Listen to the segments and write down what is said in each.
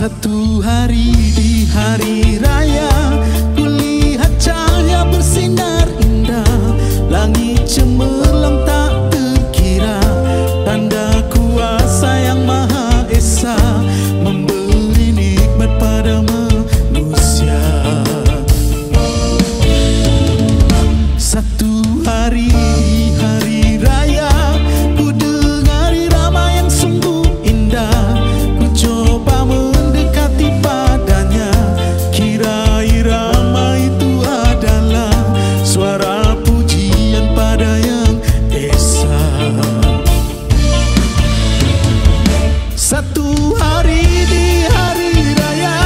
Satu hari di hari raya, kulihat cahaya bersinar indah, langit cemerlang tak terkira, tanda kuasa yang Maha Esa memberi nikmat pada manusia. Satu hari di hari raya, ku dengari rama yang sungguh indah, ku coba mendekati padanya, kira irama itu adalah suara pujian pada Yang Esa. Satu hari di hari raya,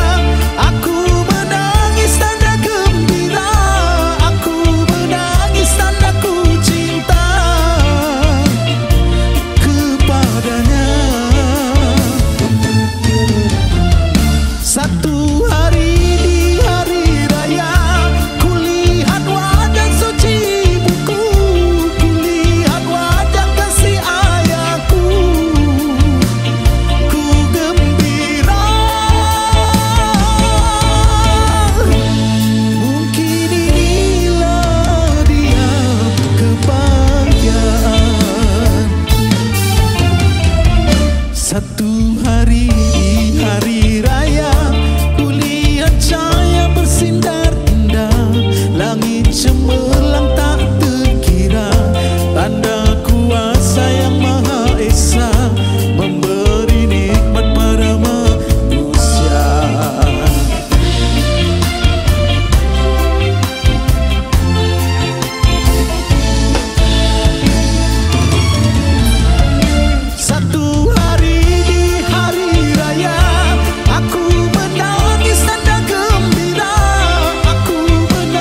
aku menangis tanda gembira, aku menangis tanda ku cinta kepadanya. Satu hari di hari raya, kulihat wajah suci ibuku, kulihat wajah kasih ayahku, ku gembira. Mungkin inilah dia kebahagiaan. Satu hari di hari raya, kulihat cahaya bersinar indah, langit cemerlang tak terkira, tanda kuasa Yang Maha Esa memberi nikmat pada manusia. Satu hari di hari raya, aku menangis tanda gembira, aku menangis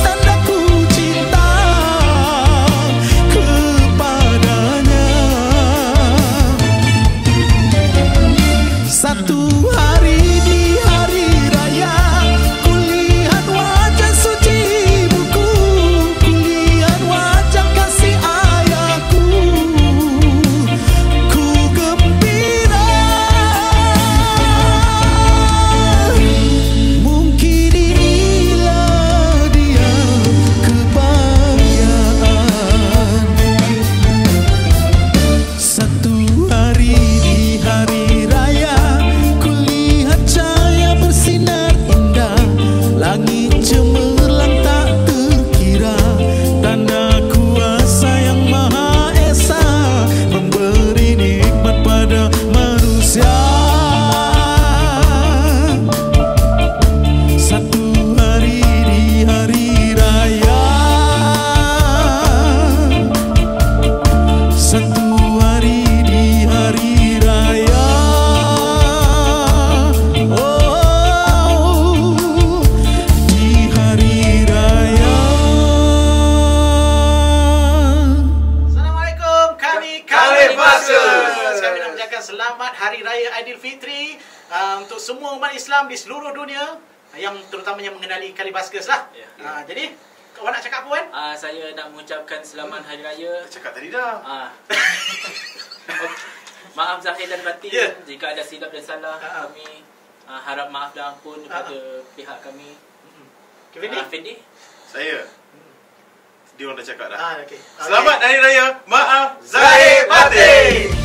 tanda ku cinta kepadanya. Satu hari di hari raya, kulihat wajah suci ibuku, kulihat wajah kasih ayahku, ku gembira. Mungkin inilah dia kebahagiaan. Satu hari di hari raya, kulihat cahaya bersinar indah, langit cemerlang tak terkira, tanda kuasa Yang Maha Esa memberi nikmat pada manusia. Satu hari di hari raya, satu hari di hari raya, oh di hari raya. Assalamualaikum, kami Caliph Buskers. Kami nak mengucapkan selamat Hari Raya Aidilfitri untuk semua umat Islam di seluruh dunia, yang terutamanya mengenali Caliph Buskers lah. Ya. Jadi, kau nak cakap apa, Wan? Saya nak mengucapkan selamat Hari Raya. Cakap tadi dah. Ah. Okey. Maaf zahir dan batin Ya. jika ada silap dan salah. Kami harap maaf dan ampun kepada pihak kami. Kevin ni? Fendi? Saya. Dia orang dah cakap dah. Okey. Selamat Hari Raya. Maaf zahir batin.